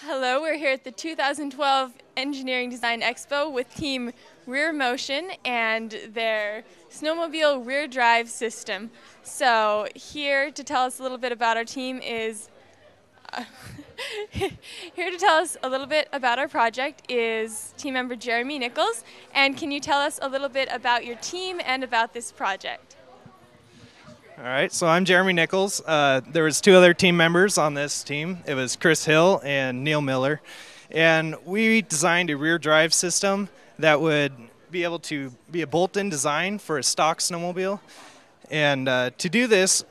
Hello, we're here at the 2012 Engineering Design Expo with Team Rear Motion and their snowmobile rear drive system. So here to tell us a little bit about our team is, team member Jeremy Nichols. And can you tell us a little bit about your team and about this project? All right, so I'm Jeremy Nichols. There was two other team members on this team. It was Chris Hill and Neil Miller. And we designed a rear drive system that would be able to be a bolt-in design for a stock snowmobile. And to do this,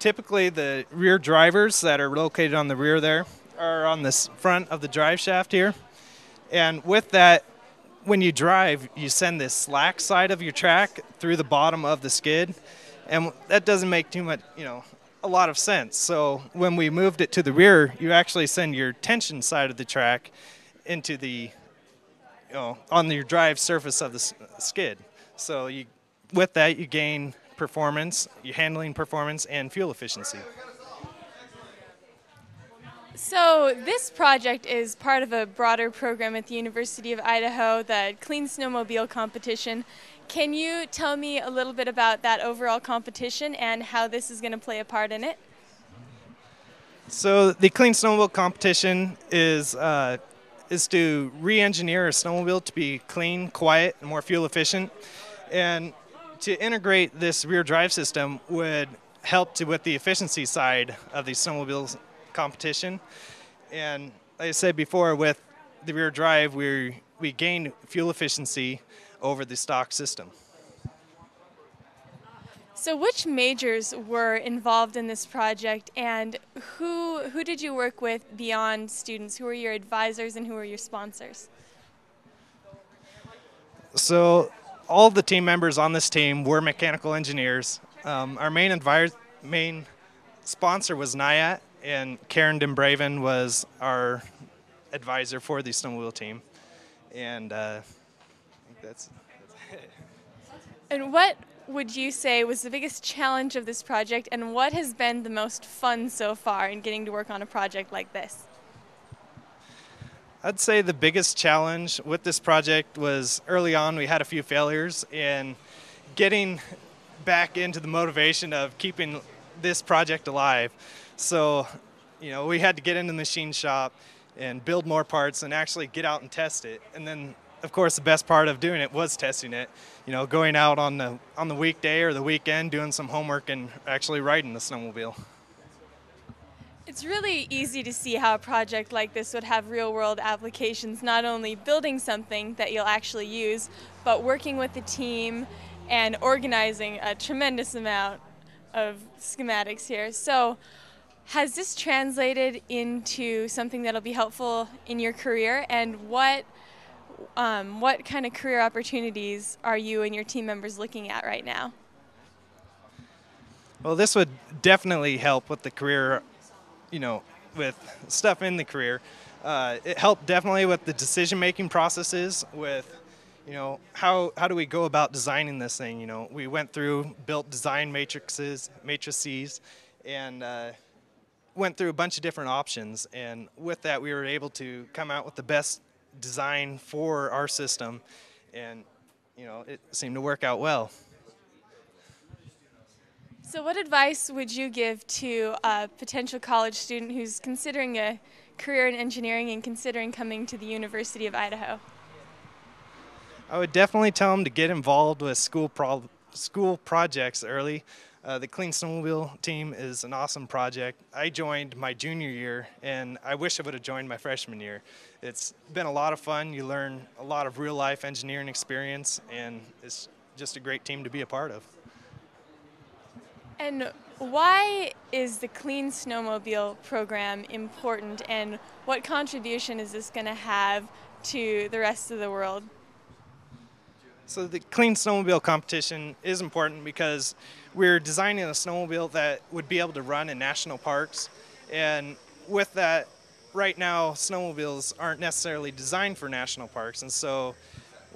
typically the rear drivers that are located on the rear there are on the front of the drive shaft here. And with that, when you drive, you send this slack side of your track through the bottom of the skid. And that doesn't make too much, a lot of sense. So when we moved it to the rear, you actually send your tension side of the track into the, on your drive surface of the skid. So with that, you gain performance, your handling performance, and fuel efficiency. So this project is part of a broader program at the University of Idaho, the Clean Snowmobile Competition. Can you tell me a little bit about that overall competition and how this is going to play a part in it? So the Clean Snowmobile Competition is to re-engineer a snowmobile to be clean, quiet, and more fuel efficient. And to integrate this rear drive system would help with the efficiency side of the snowmobiles competition. And like I said before, with the rear drive, we gain fuel efficiency over the stock system. So which majors were involved in this project, and who did you work with beyond students? Who were your advisors and who were your sponsors? So all the team members on this team were mechanical engineers. Our main sponsor was NIAT, and Karen Dembraven was our advisor for the snowmobile team, and I think that's it. And what would you say was the biggest challenge of this project, and what has been the most fun so far in getting to work on a project like this? I'd say the biggest challenge with this project was early on we had a few failures, and getting back into the motivation of keeping this project alive. So, we had to get into the machine shop and build more parts and actually get out and test it. And then, of course, the best part of doing it was testing it. Going out on the weekday or the weekend, doing some homework and actually riding the snowmobile. It's really easy to see how a project like this would have real-world applications, not only building something that you'll actually use, but working with the team and organizing a tremendous amount of schematics here. So has this translated into something that'll be helpful in your career, and what kind of career opportunities are you and your team members looking at right now? Well, this would definitely help with the career, with stuff in the career. It helped definitely with the decision-making processes with, how do we go about designing this thing? We went through, built design matrices, and went through a bunch of different options. And with that, we were able to come out with the best design for our system, and it seemed to work out well. So what advice would you give to a potential college student who's considering a career in engineering and considering coming to the University of Idaho? I would definitely tell them to get involved with school projects early. The Clean Snowmobile team is an awesome project. I joined my junior year, and I wish I would have joined my freshman year. It's been a lot of fun. You learn a lot of real-life engineering experience, and it's just a great team to be a part of. And why is the Clean Snowmobile program important, and what contribution is this going to have to the rest of the world? So the Clean Snowmobile Competition is important because we're designing a snowmobile that would be able to run in national parks. And with that, right now, snowmobiles aren't necessarily designed for national parks. And so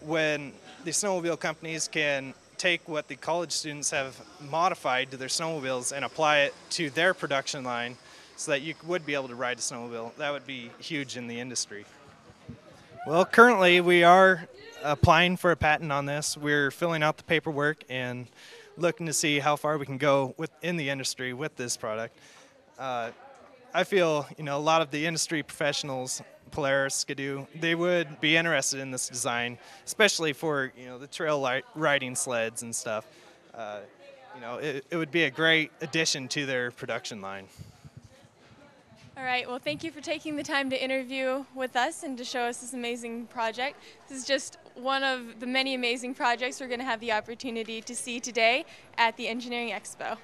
when the snowmobile companies can take what the college students have modified to their snowmobiles and apply it to their production line, so that you would be able to ride a snowmobile. That would be huge in the industry. Well, currently we are applying for a patent on this. We're filling out the paperwork and looking to see how far we can go within the industry with this product. I feel, you know, a lot of the industry professionals, Polaris, Skidoo, they would be interested in this design, especially for, you know, the trail riding sleds and stuff. You know, it would be a great addition to their production line. All right, well, thank you for taking the time to interview with us and to show us this amazing project. This is just one of the many amazing projects we're going to have the opportunity to see today at the Engineering Expo.